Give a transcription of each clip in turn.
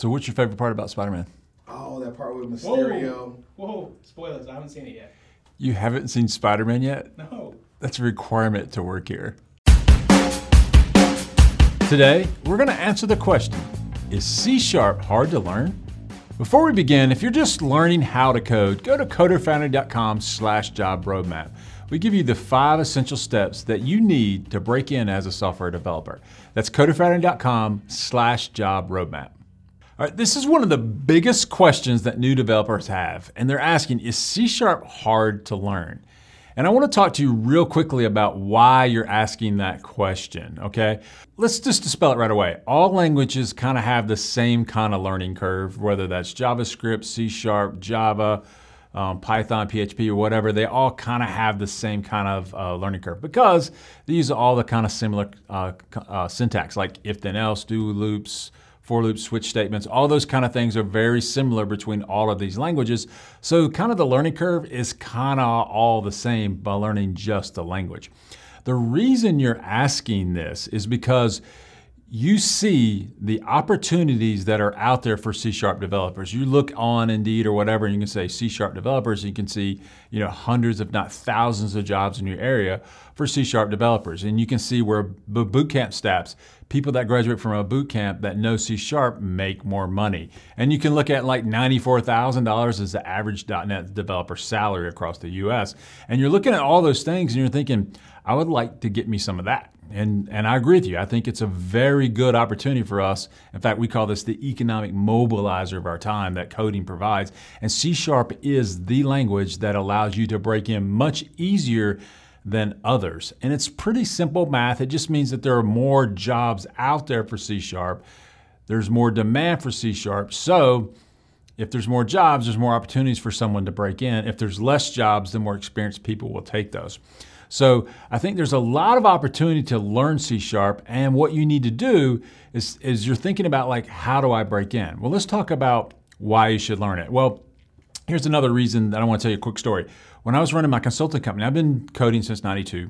So what's your favorite part about Spider-Man? Oh, that part with Mysterio. Whoa, whoa, spoilers, I haven't seen it yet. You haven't seen Spider-Man yet? No. That's a requirement to work here. Today, we're gonna answer the question, is C# hard to learn? Before we begin, if you're just learning how to code, go to coderfoundry.com/job roadmap. We give you the 5 essential steps that you need to break in as a software developer. That's coderfoundry.com/job roadmap. All right, this is one of the biggest questions that new developers have, and they're asking, is C# hard to learn? And I want to talk to you real quickly about why you're asking that question, okay? Let's just dispel it right away. All languages kind of have the same kind of learning curve, whether that's JavaScript, C#, Java, Python, PHP, or whatever. They all kind of have the same kind of learning curve because they use all the kind of similar syntax, like if, then, else, do loops, for loops, switch statements, all those kind of things are very similar between all of these languages. So kind of the learning curve is kind of all the same by learning just the language. The reason you're asking this is because you see the opportunities that are out there for C# developers. You look on Indeed or whatever, and you can say C# developers, and you can see, you know, hundreds if not thousands of jobs in your area for C# developers. And you can see where bootcamp staffs, people that graduate from a boot camp that know C# make more money. And you can look at like $94,000 is the average .NET developer salary across the US. And you're looking at all those things and you're thinking, I would like to get me some of that. And I agree with you. I think it's a very good opportunity for us. In fact, we call this the economic mobilizer of our time that coding provides. And C# is the language that allows you to break in much easier than others. And it's pretty simple math. It just means that there are more jobs out there for C#. There's more demand for C#. So if there's more jobs, there's more opportunities for someone to break in. If there's less jobs, then more experienced people will take those. So I think there's a lot of opportunity to learn C#. And what you need to do is you're thinking about like, how do I break in? Well, let's talk about why you should learn it. Well, here's another reason that I want to tell you a quick story. When I was running my consulting company, I've been coding since '92,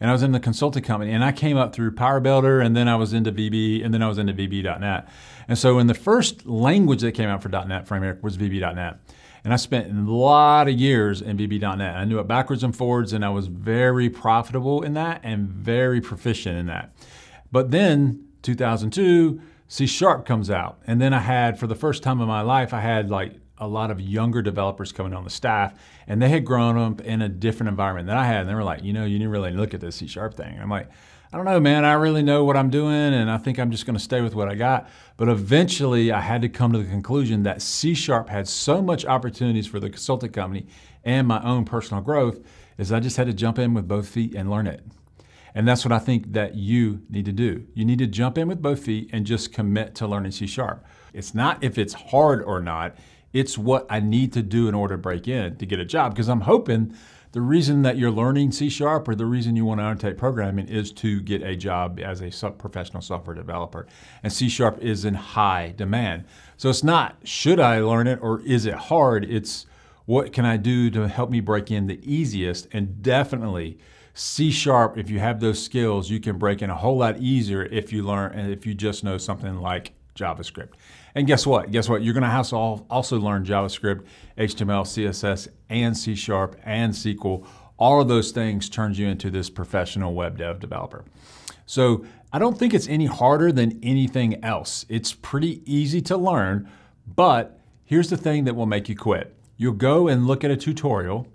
and I was in the consulting company, and I came up through PowerBuilder, and then I was into VB, and then I was into VB.NET. And so when the first language that came out for .NET Framework was VB.NET. And I spent a lot of years in VB.NET. I knew it backwards and forwards, and I was very profitable in that and very proficient in that. But then 2002, C# comes out. And then I had, for the first time in my life, I had like a lot of younger developers coming on the staff, and they had grown up in a different environment than I had. And they were like, you know, you didn't really look at this C# thing. And I'm like, I don't know, man, I really know what I'm doing, and I think I'm just gonna stay with what I got. But eventually I had to come to the conclusion that C# had so much opportunities for the consulting company and my own personal growth, is I just had to jump in with both feet and learn it. And that's what I think that you need to do. You need to jump in with both feet and just commit to learning C#. It's not if it's hard or not, it's what I need to do in order to break in to get a job, because I'm hoping the reason that you're learning C# or the reason you want to undertake programming is to get a job as a professional software developer. And C# is in high demand. So it's not, should I learn it or is it hard? It's, what can I do to help me break in the easiest? And definitely C#, if you have those skills, you can break in a whole lot easier if you learn and if you just know something like JavaScript. And guess what? Guess what? You're going to have to also learn JavaScript, HTML, CSS, and C# and SQL. All of those things turns you into this professional web dev developer. So I don't think it's any harder than anything else. It's pretty easy to learn, but here's the thing that will make you quit. You'll go and look at a tutorial,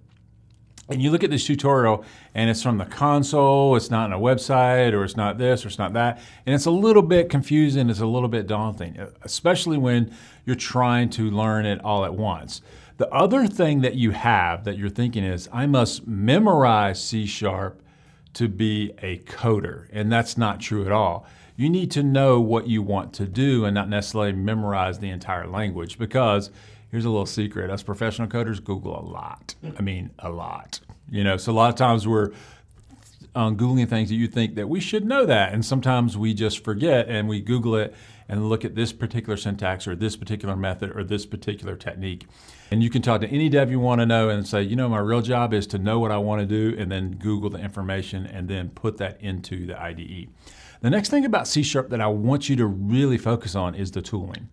and you look at this tutorial and it's from the console, it's not on a website, or it's not this, or it's not that. And it's a little bit confusing, it's a little bit daunting, especially when you're trying to learn it all at once. The other thing that you have that you're thinking is, I must memorize C# to be a coder. And that's not true at all. You need to know what you want to do and not necessarily memorize the entire language, because here's a little secret. Us professional coders Google a lot. I mean, a lot. You know, so a lot of times we're Googling things that you think that we should know that. And sometimes we just forget and we Google it and look at this particular syntax or this particular method or this particular technique. And you can talk to any dev you want to know and say, you know, my real job is to know what I want to do and then Google the information and then put that into the IDE. The next thing about C# that I want you to really focus on is the tooling.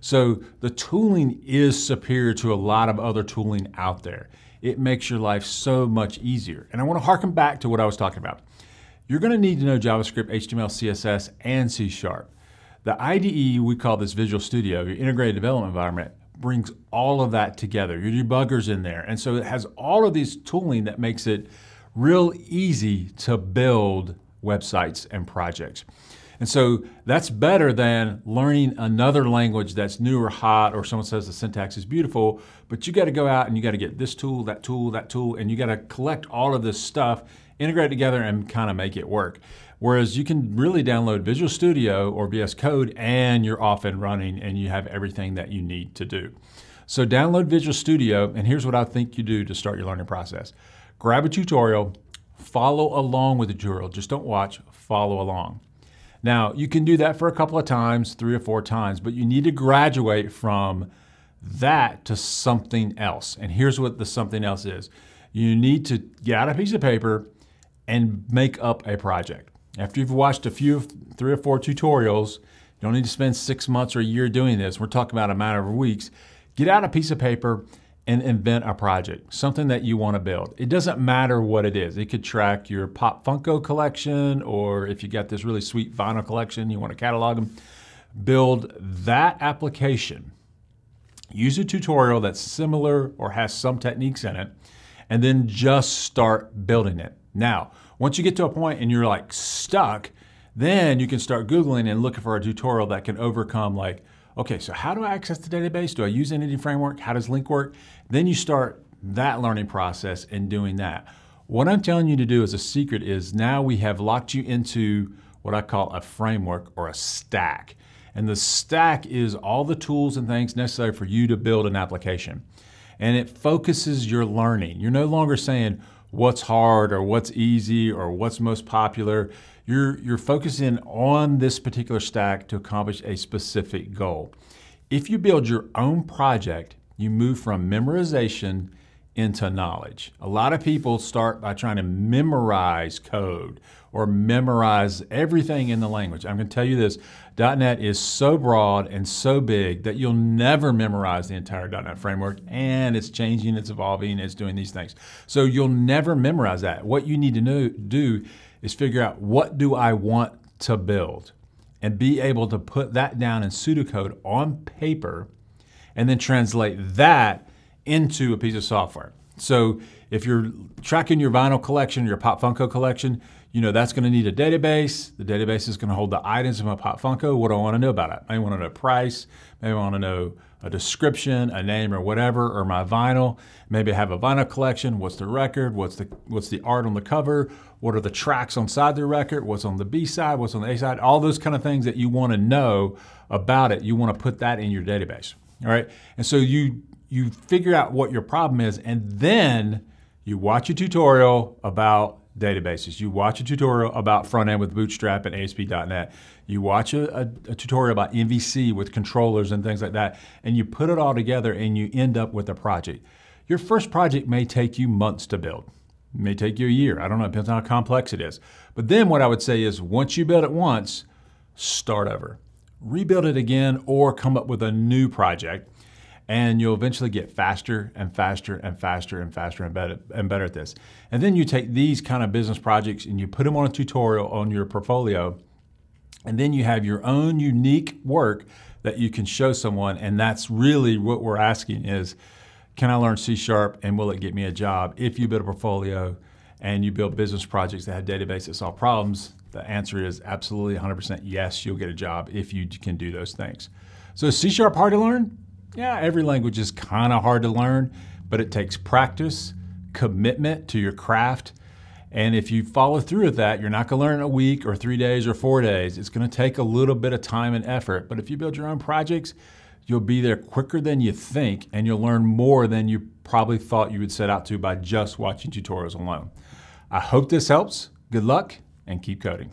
So the tooling is superior to a lot of other tooling out there. It makes your life so much easier. And I want to harken back to what I was talking about. You're going to need to know JavaScript, HTML, CSS, and C#. The IDE, we call this Visual Studio, your integrated development environment, brings all of that together. Your debugger's in there. And so it has all of these tooling that makes it real easy to build websites and projects. And so that's better than learning another language that's new or hot, or someone says the syntax is beautiful, but you got to go out and you got to get this tool, that tool, that tool, and you got to collect all of this stuff, integrate it together and kind of make it work. Whereas you can really download Visual Studio or VS Code and you're off and running and you have everything that you need to do. So download Visual Studio, and here's what I think you do to start your learning process. Grab a tutorial, follow along with the tutorial. Just don't watch, follow along. Now, you can do that for a couple of times, 3 or 4 times, but you need to graduate from that to something else. And here's what the something else is. You need to get out a piece of paper and make up a project. After you've watched a few, 3 or 4 tutorials, you don't need to spend 6 months or a year doing this. We're talking about a matter of weeks. Get out a piece of paper and invent a project, something that you want to build. It doesn't matter what it is. It could track your Pop Funko collection, or if you got this really sweet vinyl collection, you want to catalog them. Build that application. Use a tutorial that's similar or has some techniques in it, and then just start building it. Now, once you get to a point and you're like stuck, then you can start Googling and looking for a tutorial that can overcome, like, okay, so how do I access the database? Do I use Entity Framework? How does Link work? Then you start that learning process and doing that. What I'm telling you to do as a secret is now we have locked you into what I call a framework or a stack. And the stack is all the tools and things necessary for you to build an application. And it focuses your learning. You're no longer saying what's hard or what's easy or what's most popular. You're focusing on this particular stack to accomplish a specific goal. If you build your own project, you move from memorization into knowledge. A lot of people start by trying to memorize code or memorize everything in the language. I'm going to tell you this, .NET is so broad and so big that you'll never memorize the entire .NET framework, and it's changing, it's evolving, it's doing these things. So you'll never memorize that. What you need to do is figure out, what do I want to build? And be able to put that down in pseudocode on paper and then translate that into a piece of software. So if you're tracking your vinyl collection, your Pop Funko collection, you know that's gonna need a database. The database is gonna hold the items of my Pop Funko. What do I wanna know about it? I wanna know price, maybe I wanna know a description, a name or whatever, or my vinyl. Maybe I have a vinyl collection. What's the record? What's the art on the cover? What are the tracks on side of the record? What's on the B side? What's on the A side? All those kind of things that you wanna know about it, you wanna put that in your database, all right? And so you figure out what your problem is, and then you watch a tutorial about databases. You watch a tutorial about front end with Bootstrap and ASP.NET. You watch a tutorial about MVC with controllers and things like that, and you put it all together and you end up with a project. Your first project may take you months to build. It may take you a year. I don't know, it depends on how complex it is. But then what I would say is, once you build it once, start over. Rebuild it again or come up with a new project. And you'll eventually get faster and faster and faster and faster and better at this. And then you take these kind of business projects and you put them on a tutorial on your portfolio, and then you have your own unique work that you can show someone. And that's really what we're asking is, can I learn C# and will it get me a job? If you build a portfolio and you build business projects that have databases that solve problems, the answer is absolutely 100% yes, you'll get a job if you can do those things. So is C# hard to learn? Yeah, every language is kind of hard to learn, but it takes practice, commitment to your craft. And if you follow through with that, you're not gonna learn in a week or 3 days or 4 days. It's gonna take a little bit of time and effort. But if you build your own projects, you'll be there quicker than you think, and you'll learn more than you probably thought you would set out to by just watching tutorials alone. I hope this helps. Good luck and keep coding.